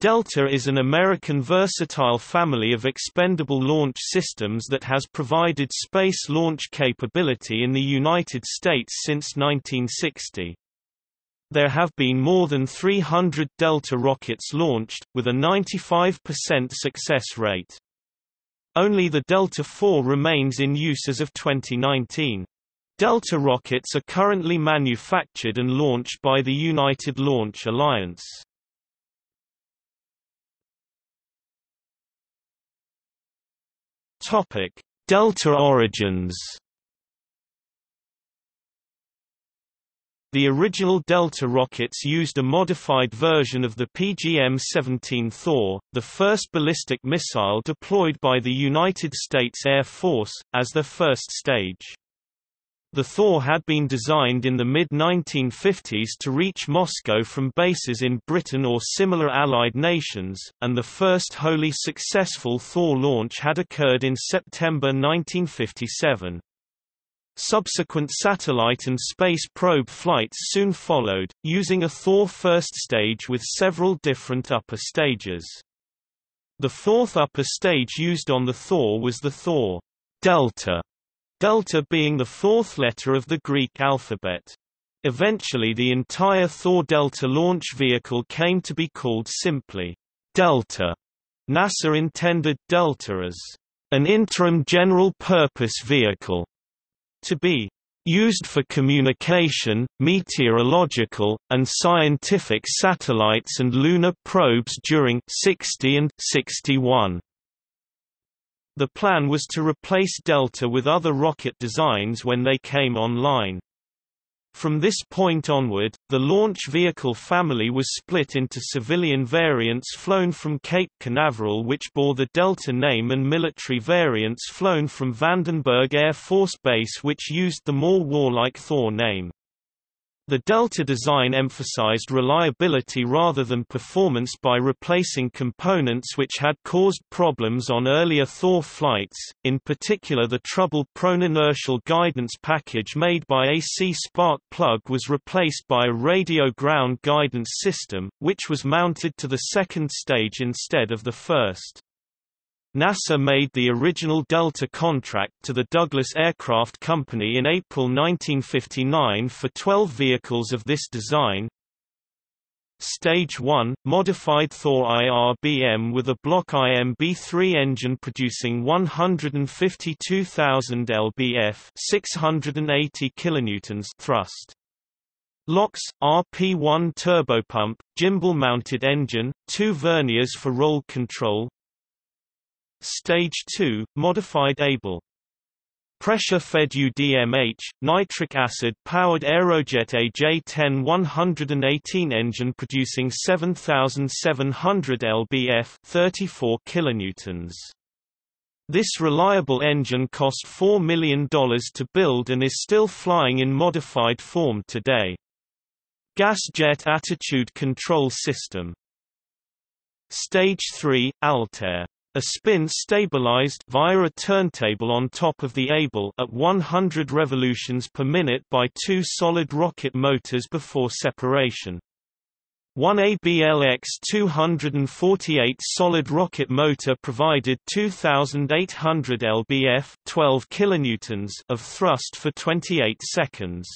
Delta is an American versatile family of expendable launch systems that has provided space launch capability in the United States since 1960. There have been more than 300 Delta rockets launched, with a 95% success rate. Only the Delta IV remains in use as of 2019. Delta rockets are currently manufactured and launched by the United Launch Alliance. Delta origins. The original Delta rockets used a modified version of the PGM-17 Thor, the first ballistic missile deployed by the United States Air Force, as their first stage. The Thor had been designed in the mid-1950s to reach Moscow from bases in Britain or similar Allied nations, and the first wholly successful Thor launch had occurred in September 1957. Subsequent satellite and space probe flights soon followed, using a Thor first stage with several different upper stages. The fourth upper stage used on the Thor was the Thor Delta, delta being the fourth letter of the Greek alphabet. Eventually the entire Thor-Delta launch vehicle came to be called simply Delta. NASA intended Delta as an interim general-purpose vehicle to be used for communication, meteorological, and scientific satellites and lunar probes during 60 and 61. The plan was to replace Delta with other rocket designs when they came online. From this point onward, the launch vehicle family was split into civilian variants flown from Cape Canaveral which bore the Delta name and military variants flown from Vandenberg Air Force Base which used the more warlike Thor name. The Delta design emphasized reliability rather than performance by replacing components which had caused problems on earlier Thor flights, in particular the trouble-prone inertial guidance package made by AC Spark Plug was replaced by a radio ground guidance system, which was mounted to the second stage instead of the first. NASA made the original Delta contract to the Douglas Aircraft Company in April 1959 for 12 vehicles of this design. Stage 1 – modified Thor IRBM with a Block IMB-3 engine producing 152,000 lbf 680 kilonewtons thrust. LOX, RP-1 turbopump, gimbal-mounted engine, 2 verniers for roll control. Stage 2 – modified ABL. Pressure-fed UDMH, nitric acid-powered Aerojet AJ10-118 engine producing 7,700 lbf 34 kilonewtons. This reliable engine cost $4 million to build and is still flying in modified form today. Gas jet attitude control system. Stage 3 – Altair. A spin-stabilized via a turntable on top of the ABL at 100 revolutions per minute by 2 solid rocket motors before separation. One ABLX 248 solid rocket motor provided 2,800 lbf 12 kilonewtons of thrust for 28 seconds.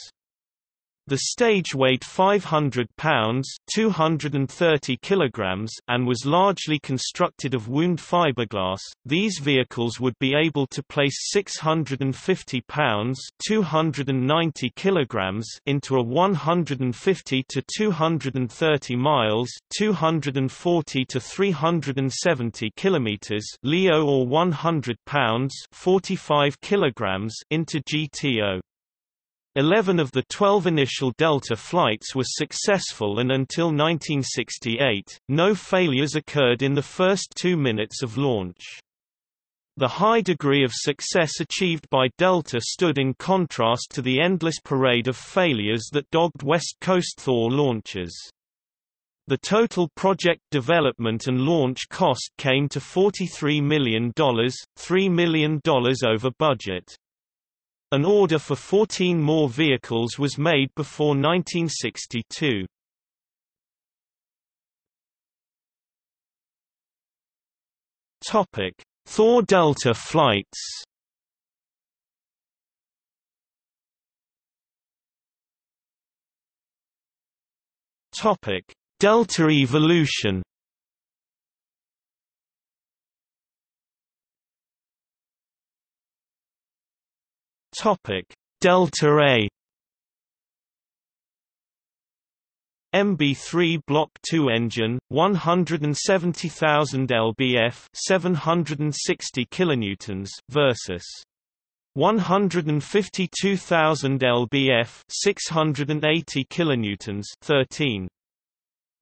The stage weighed 500 pounds (230 kilograms) and was largely constructed of wound fiberglass. These vehicles would be able to place 650 pounds (290 kilograms) into a 150 to 230 miles (240 to 370 kilometers) LEO or 100 pounds (45 kilograms) into GTO. 11 of the 12 initial Delta flights were successful and until 1968, no failures occurred in the first 2 minutes of launch. The high degree of success achieved by Delta stood in contrast to the endless parade of failures that dogged West Coast Thor launches. The total project development and launch cost came to $43 million, $3 million over budget. An order for 14 more vehicles was made before 1962. Thor-Delta flights. Delta evolution. Delta A. MB3 Block II engine, 170,000 lbf, 760 kilonewtons versus 152,000 lbf, 680 kilonewtons, 13.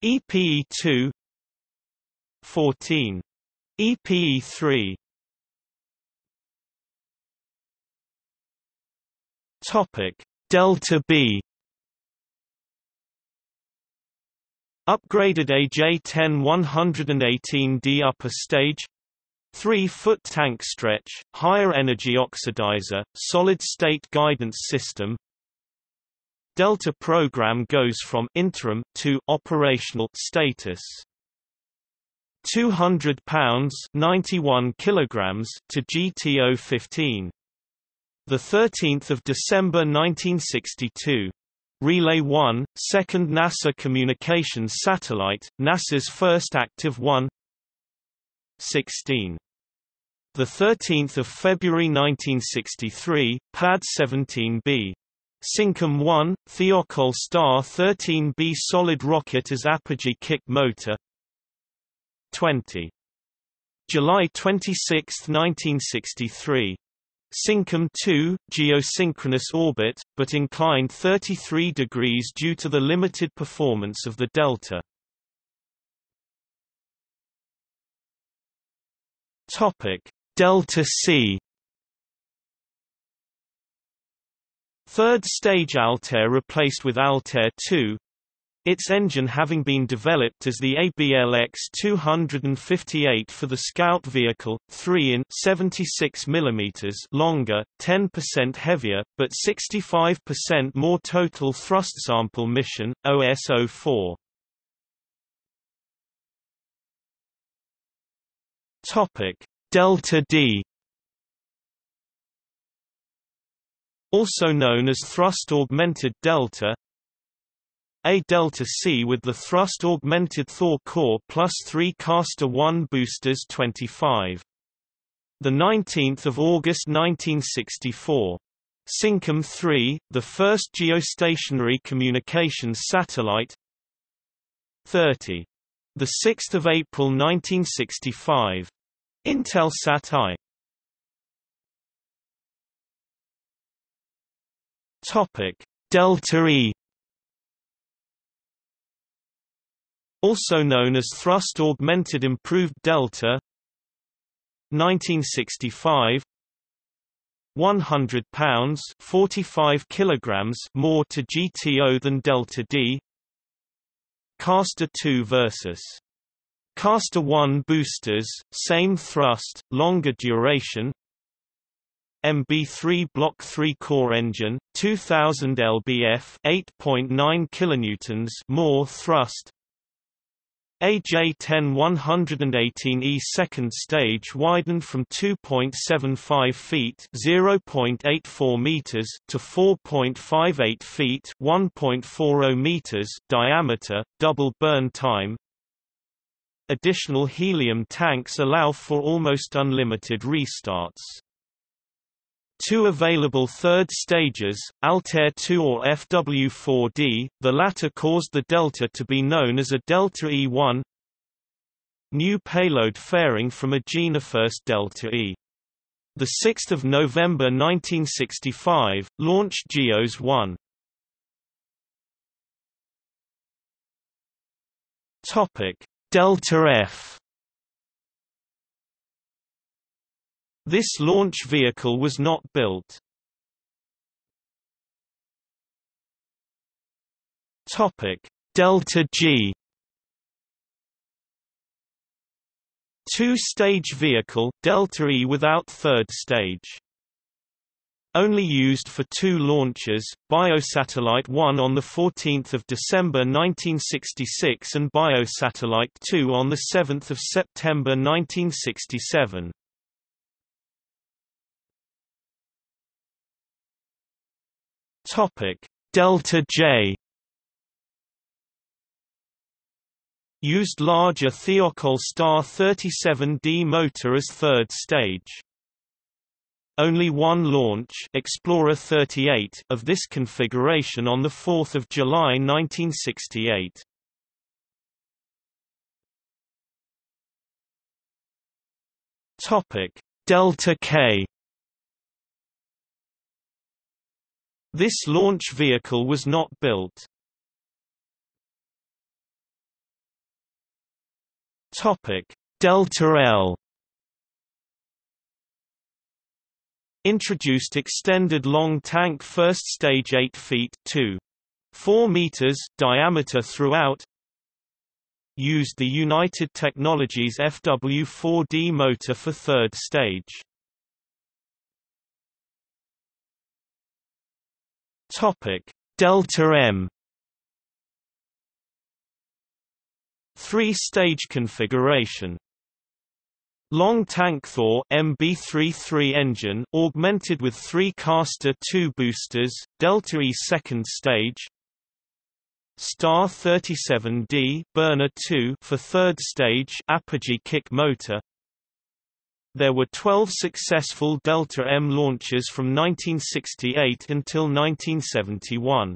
EPE2, 14. EPE3. Topic: Delta B. Upgraded AJ10-118D upper stage, 3-foot tank stretch, higher energy oxidizer, solid-state guidance system. Delta program goes from interim to operational status. 200 pounds (91 kilograms) to GTO 15, the 13th of December 1962. Relay-1, second NASA communications satellite, NASA's first active one. 16. The 13th of February 1963, Pad 17B. Syncom-1, Thiokol Star 13b solid rocket as apogee kick motor. 20. July 26, 1963. Syncom 2, geosynchronous orbit, but inclined 33 degrees due to the limited performance of the Delta. Delta C. Third stage Altair replaced with Altair II, its engine having been developed as the ABLX 248 for the Scout vehicle, 3 in 76 mm longer, 10% heavier, but 65% more total thrust sample mission, OS04. Delta D. Also known as thrust-augmented Delta, a Delta C with the thrust-augmented Thor core plus 3 Castor I boosters 25. The 19th of August 1964. Syncom 3, the first geostationary communications satellite. 30. The 6th of April 1965. Intelsat I. Topic: Delta E. Also known as thrust-augmented improved Delta. 1965. 100 pounds (45 kilograms) more to GTO than Delta D. Castor II versus Castor I boosters, same thrust, longer duration. MB3 Block III core engine, 2,000 lbf, 8.9 kilonewtons more thrust. AJ10-118E second stage widened from 2.75 feet (0.84 meters) to 4.58 feet (1.40 meters) diameter, double burn time. Additional helium tanks allow for almost unlimited restarts. Two available third stages, Altair II or FW4D, the latter caused the Delta to be known as a Delta E1. New payload fairing from Agena First Delta E. 6 November 1965, launched GEOS 1. Delta F. This launch vehicle was not built. Delta G. Two-stage vehicle, Delta E without third stage. Only used for two launches, Biosatellite I on 14 December 1966 and Biosatellite II on 7 September 1967. Delta J. Used larger Thiokol Star 37d motor as third stage. Only one launch, Explorer 38, of this configuration on 4 July 1968. Delta K. This launch vehicle was not built. Delta L. Introduced extended long tank first stage 8 feet 2.4 meters diameter throughout. Used the United Technologies FW4D motor for third stage. Delta M. Three-stage configuration. Long tank Thor MB-33 engine, augmented with three Castor II boosters, Delta E second stage. Star 37D burner 2 for third stage apogee kick motor. There were 12 successful Delta M launches from 1968 until 1971.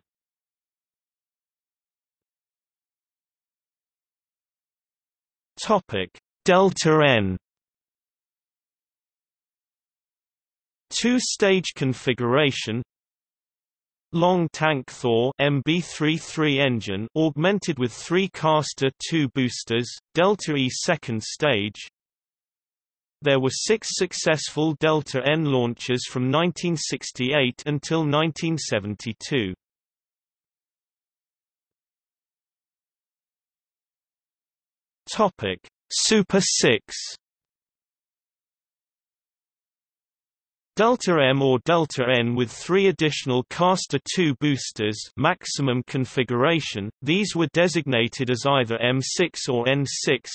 Delta N. Two-stage configuration. Long tank Thor MB-33 engine, augmented with three Castor II boosters, Delta E second stage. There were 6 successful Delta N launches from 1968 until 1972. Topic: Super 6. Delta M or Delta N with three additional Castor II boosters, maximum configuration. These were designated as either M6 or N6.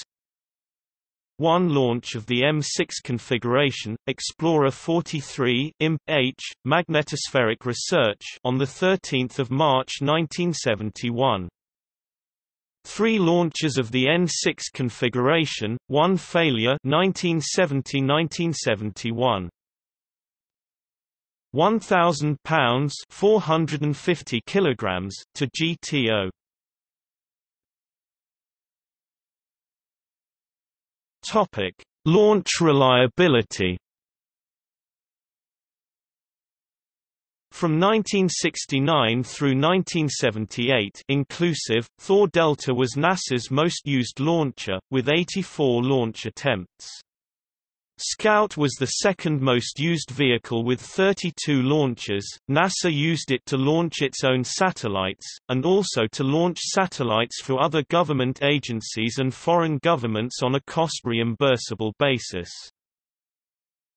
One launch of the M6 configuration, Explorer 43, IMP-H, Magnetospheric Research, on the 13th of March 1971. Three launches of the N6 configuration, one failure, 1970–1971. 1,000 pounds, 450 kilograms, to GTO. Topic: Launch reliability. From 1969 through 1978 inclusive, Thor-Delta was NASA's most used launcher, with 84 launch attempts. Scout was the second most used vehicle with 32 launches. NASA used it to launch its own satellites, and also to launch satellites for other government agencies and foreign governments on a cost-reimbursable basis.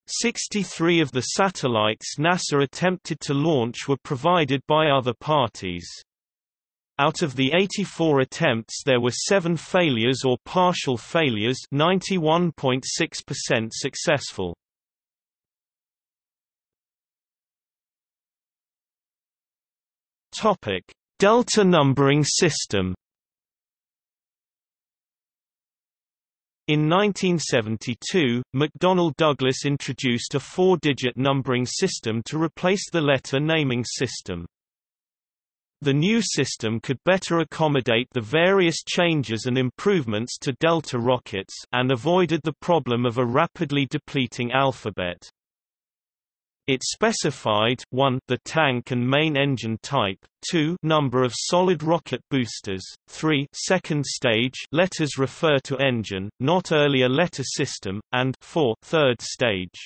63 of the satellites NASA attempted to launch were provided by other parties. Out of the 84 attempts there were 7 failures or partial failures, 91.6% successful. Topic: Delta numbering system. In 1972, McDonnell Douglas introduced a 4-digit numbering system to replace the letter naming system. The new system could better accommodate the various changes and improvements to Delta rockets, and avoided the problem of a rapidly depleting alphabet. It specified 1) the tank and main engine type, 2) number of solid rocket boosters, 3) second stage letters refer to engine, not earlier letter system, and 4) third stage.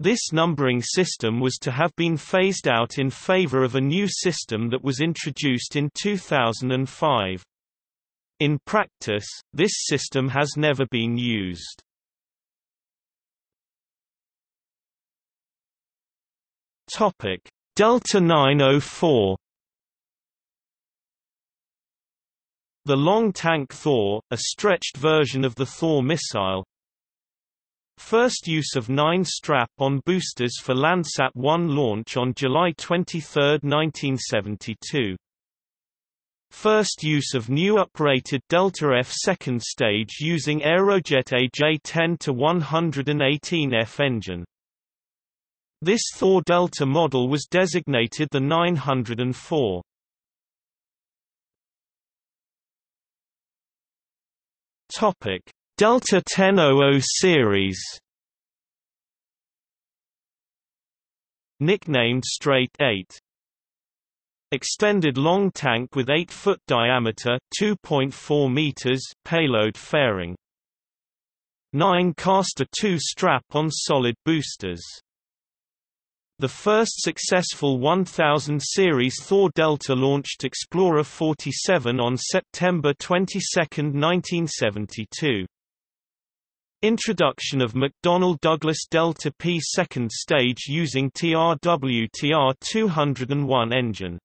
This numbering system was to have been phased out in favor of a new system that was introduced in 2005. In practice, this system has never been used. Topic: Delta 904. The Long Tank Thor, a stretched version of the Thor missile. First use of 9 strap-on boosters for Landsat I launch on July 23, 1972. First use of new uprated Delta F second stage using Aerojet AJ10-118 F engine. This Thor-Delta model was designated the 904. Topic: Delta 1000 series. Nicknamed Straight 8. Extended long tank with 8-foot diameter, 2.4 meters payload fairing. 9 Castor II strap-on solid boosters. The first successful 1000 series Thor-Delta launched Explorer 47 on September 22, 1972. Introduction of McDonnell Douglas Delta P second stage using TRW-TR-201 engine.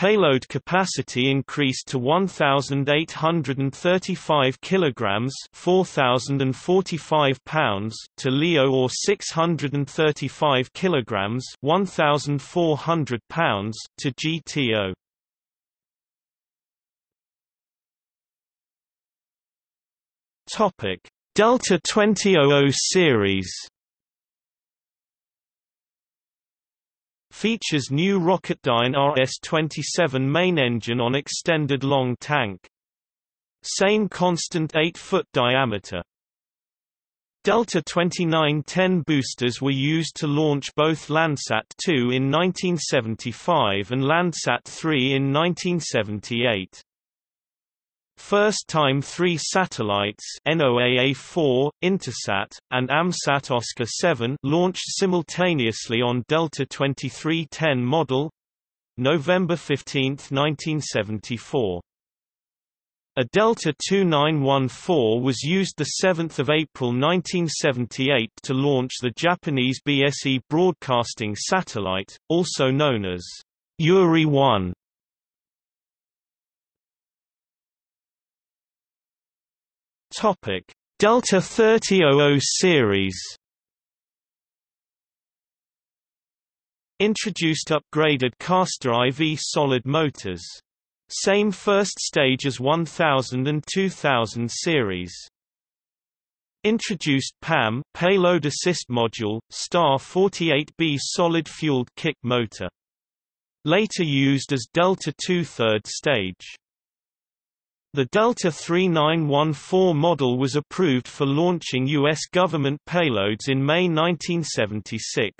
Payload capacity increased to 1,835 kilograms (4,045 pounds) to LEO, or 635 kilograms (1,400 pounds) to GTO. Topic: Delta 2000 series. Features new Rocketdyne RS-27 main engine on extended long tank. Same constant 8-foot diameter. Delta 2910 boosters were used to launch both Landsat II in 1975 and Landsat III in 1978. First-time 3 satellites NOAA-4, Intelsat, and AMSAT Oscar 7 launched simultaneously on Delta 2310 model, November 15, 1974. A Delta 2914 was used 7 April 1978 to launch the Japanese BSE broadcasting satellite, also known as Uri-1. Topic: Delta 3000 series. Introduced upgraded Castor IV solid motors. Same first stage as 1000 and 2000 series. Introduced PAM payload assist module, Star 48b solid-fueled kick motor. Later used as Delta II third stage. The Delta 3914 model was approved for launching U.S. government payloads in May 1976.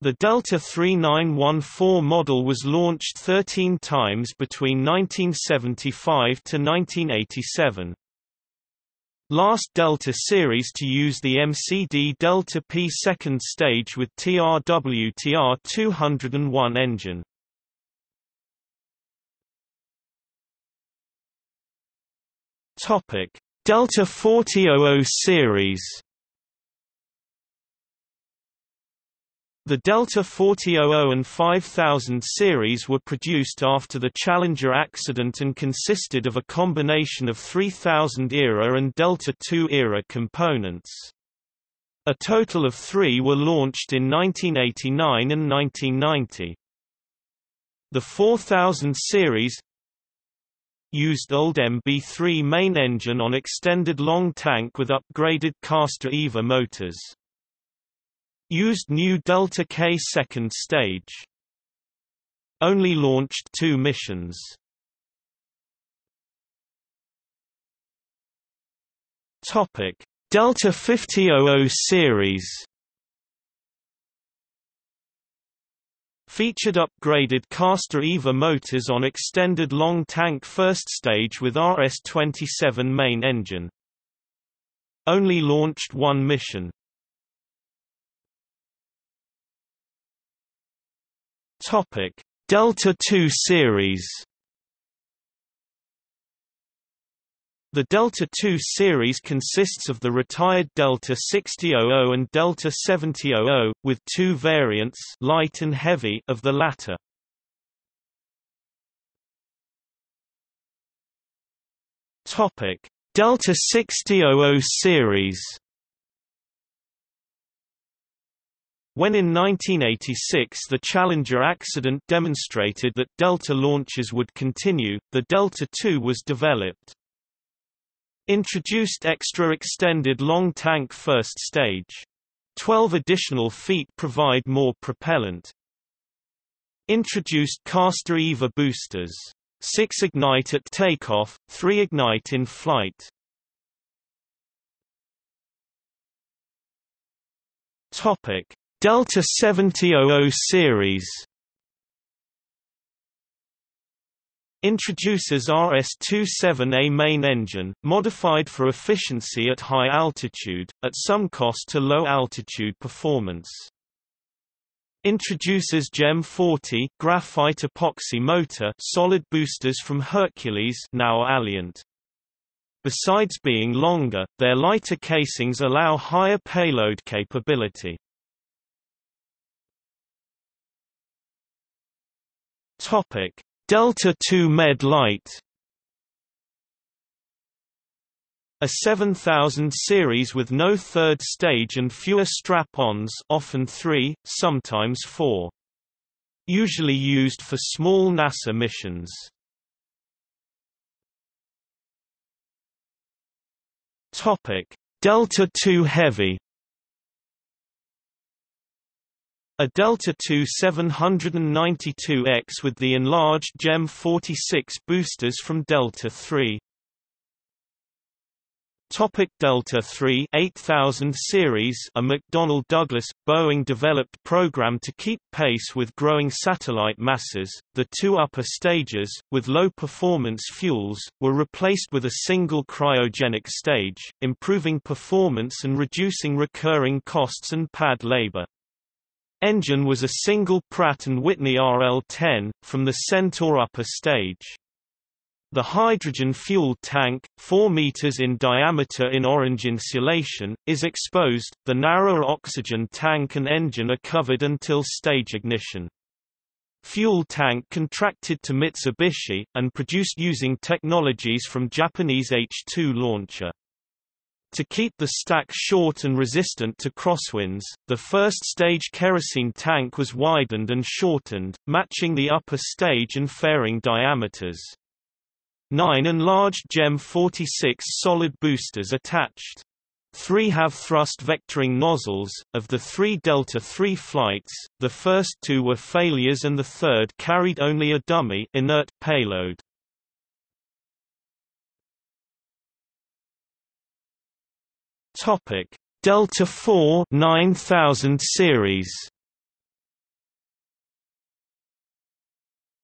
The Delta 3914 model was launched 13 times between 1975 to 1987. Last Delta series to use the MCD Delta P second stage with TRW-TR-201 engine. Topic: Delta 4000 series. The Delta 4000 and 5000 series were produced after the Challenger accident and consisted of a combination of 3000 era and Delta II era components. A total of 3 were launched in 1989 and 1990. The 4000 series used old MB3 main engine on extended long tank with upgraded Castor EVA motors. Used new Delta K second stage. Only launched 2 missions. Topic: Delta 5000 series. Featured upgraded Castor EVA motors on extended long tank first stage with RS-27 main engine. Only launched 1 mission. Topic: Delta II series. The Delta II series consists of the retired Delta 6000 and Delta 7000, with two variants, light and heavy, of the latter. Topic: Delta 6000 series. When in 1986 the Challenger accident demonstrated that Delta launches would continue, the Delta II was developed. Introduced extra extended long tank first stage. 12 additional feet provide more propellant. Introduced Castor IV boosters. 6 ignite at takeoff, 3 ignite in flight. Topic: Delta 7000 series. Introduces RS-27A main engine, modified for efficiency at high altitude, at some cost to low altitude performance. Introduces GEM-40 graphite epoxy motor, solid boosters from Hercules, now Alliant. Besides being longer, their lighter casings allow higher payload capability. Topic: Delta II Med Light. A 7000 series with no third stage and fewer strap-ons, often 3, sometimes 4. Usually used for small NASA missions. Topic: Delta II Heavy. A Delta II 792X with the enlarged GEM-46 boosters from Delta III. Topic: Delta III 8000 series, a McDonnell Douglas Boeing developed program to keep pace with growing satellite masses. The two upper stages, with low performance fuels, were replaced with a single cryogenic stage, improving performance and reducing recurring costs and pad labor. Engine was a single Pratt & Whitney RL-10, from the Centaur upper stage. The hydrogen-fueled tank, 4 meters in diameter in orange insulation, is exposed, the narrower oxygen tank and engine are covered until stage ignition. Fuel tank contracted to Mitsubishi, and produced using technologies from Japanese H-2 launcher. To keep the stack short and resistant to crosswinds, the first stage kerosene tank was widened and shortened, matching the upper stage and fairing diameters. 9 enlarged GEM-46 solid boosters attached. 3 have thrust vectoring nozzles. Of the 3 Delta III flights, the first 2 were failures and the third carried only a dummy inert payload. Topic: Delta IV 9000 series.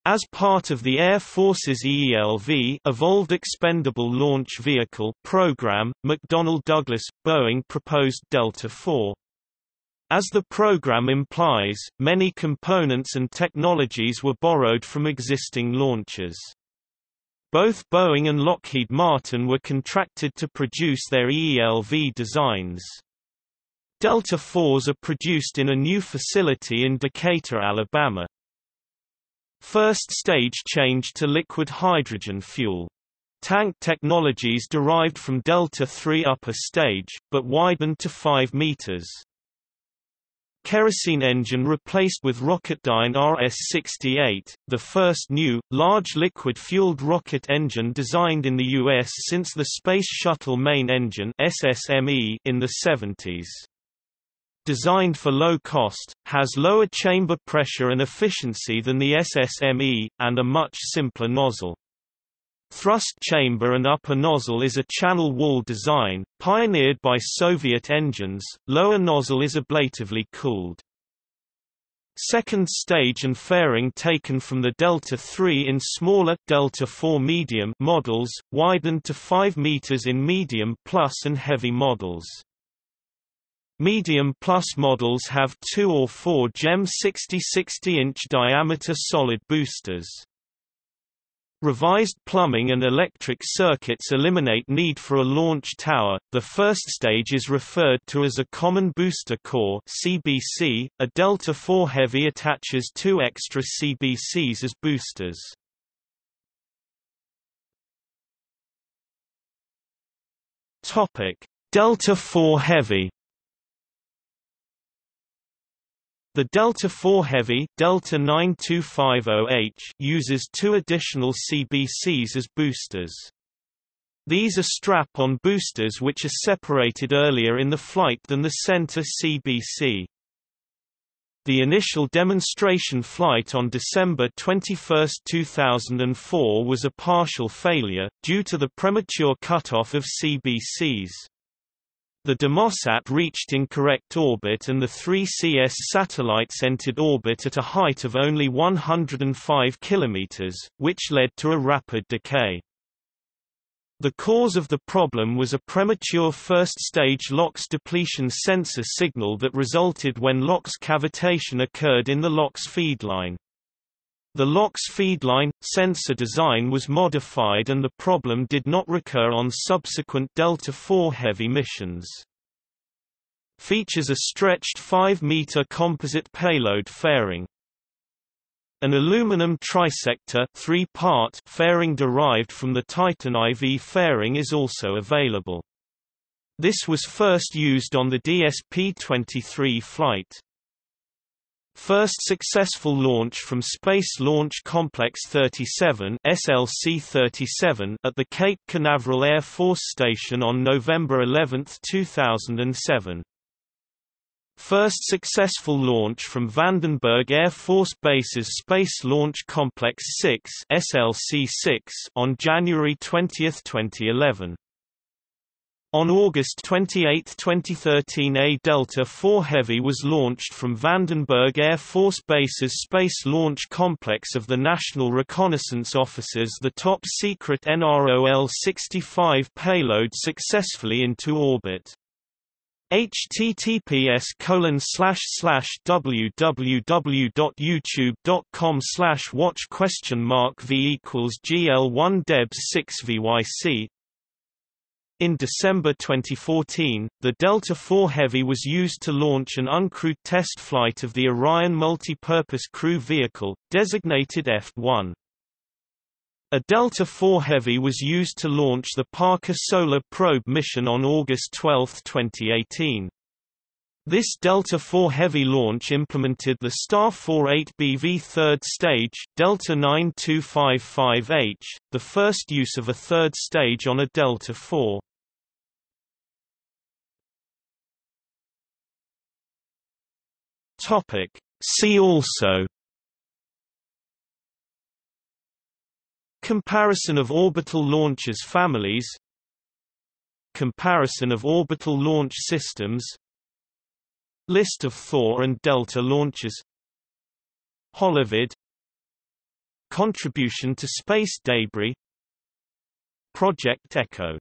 As part of the Air Force's EELV Evolved Expendable Launch Vehicle program, McDonnell Douglas Boeing proposed Delta IV. As the program implies, many components and technologies were borrowed from existing launchers. Both Boeing and Lockheed Martin were contracted to produce their EELV designs. Delta IVs are produced in a new facility in Decatur, Alabama. First stage changed to liquid hydrogen fuel. Tank technologies derived from Delta III upper stage, but widened to 5 meters. Kerosene engine replaced with Rocketdyne RS-68, the first new, large liquid-fueled rocket engine designed in the U.S. since the Space Shuttle Main Engine (SSME) in the 70s. Designed for low cost, has lower chamber pressure and efficiency than the SSME, and a much simpler nozzle. Thrust chamber and upper nozzle is a channel wall design, pioneered by Soviet engines, lower nozzle is ablatively cooled. Second stage and fairing taken from the Delta III in smaller Delta IV medium models, widened to 5 meters in medium plus and heavy models. Medium plus models have 2 or 4 GEM 60-60-inch diameter solid boosters. Revised plumbing and electric circuits eliminate need for a launch tower. The first stage is referred to as a common booster core (CBC). A Delta IV Heavy attaches 2 extra CBCs as boosters. Topic: Delta IV Heavy. The Delta IV Heavy Delta 92508 uses 2 additional CBCs as boosters. These are strap-on boosters which are separated earlier in the flight than the center CBC. The initial demonstration flight on December 21, 2004 was a partial failure, due to the premature cutoff of CBCs. The Demosat reached incorrect orbit and the 3CS satellites entered orbit at a height of only 105 km, which led to a rapid decay. The cause of the problem was a premature first-stage LOX depletion sensor signal that resulted when LOX cavitation occurred in the LOX feedline. The LOX feedline sensor design was modified and the problem did not recur on subsequent Delta IV Heavy missions. Features a stretched 5-meter composite payload fairing. An aluminum trisector 3-part fairing derived from the Titan IV fairing is also available. This was first used on the DSP-23 flight. First successful launch from Space Launch Complex 37 (SLC-37) at the Cape Canaveral Air Force Station on November 11, 2007. First successful launch from Vandenberg Air Force Base's Space Launch Complex 6 (SLC-6) on January 20, 2011. On August 28, 2013, a Delta IV Heavy was launched from Vandenberg Air Force Base's Space Launch Complex of the National Reconnaissance Office's the top-secret NROL-65 payload successfully into orbit. https://www.youtube.com/watch?v=GL1debs6vyc. In December 2014, the Delta IV Heavy was used to launch an uncrewed test flight of the Orion Multi-Purpose Crew Vehicle, designated F1. A Delta IV Heavy was used to launch the Parker Solar Probe mission on August 12, 2018. This Delta IV Heavy launch implemented the Star 48BV third stage, Delta 92558H, the first use of a third stage on a Delta IV. See also: Comparison of orbital launchers families, Comparison of orbital launch systems, List of Thor and Delta launchers, Holovid, Contribution to space debris, Project Echo.